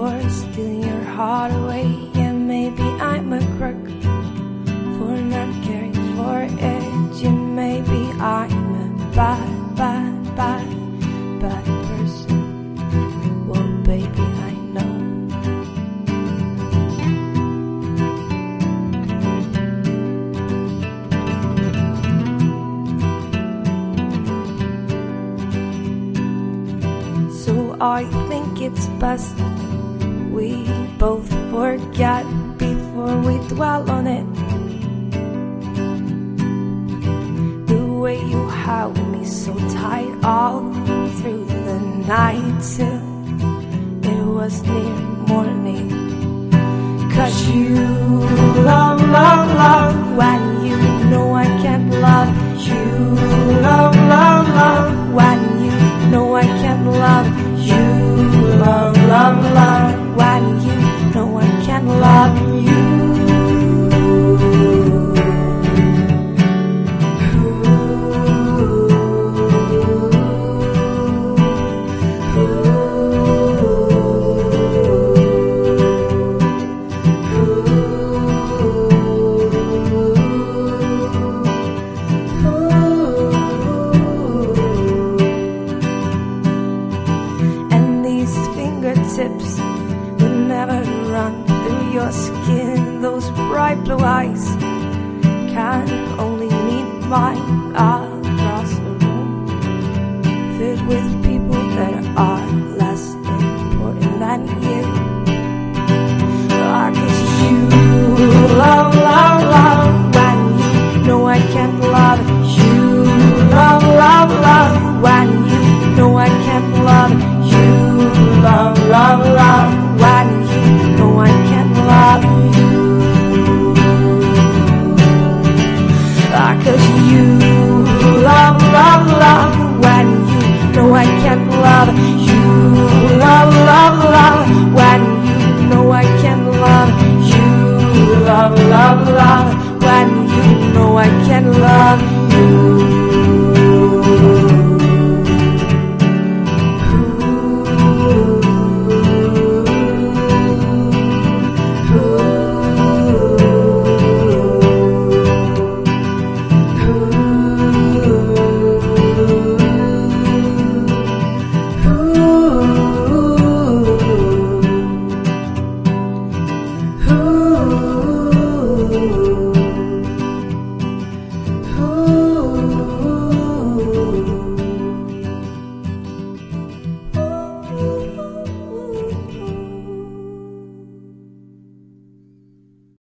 for stealing your heart away. Yeah, maybe I'm a crook for not caring for it. Yeah, maybe I'm a bad, bad, bad, bad person. Well, baby, I know. I think it's best we both forget before we dwell on it. The way you held me so tight all through the night till it was near morning. 'Cause you love, love, love when you know I can't love. You love, love, love when you know I can't love. Love, love, love, when you know I can't love you. Skin, those bright blue eyes can only meet mine. I'll cross a room filled with people that are less important than you. Oh, 'cause you love, love, love when you know I can't love. You love, love, love when you know I can't love. You love, love, love when you know I can't love you. 'Cause you love, love, love when you know I can't love you.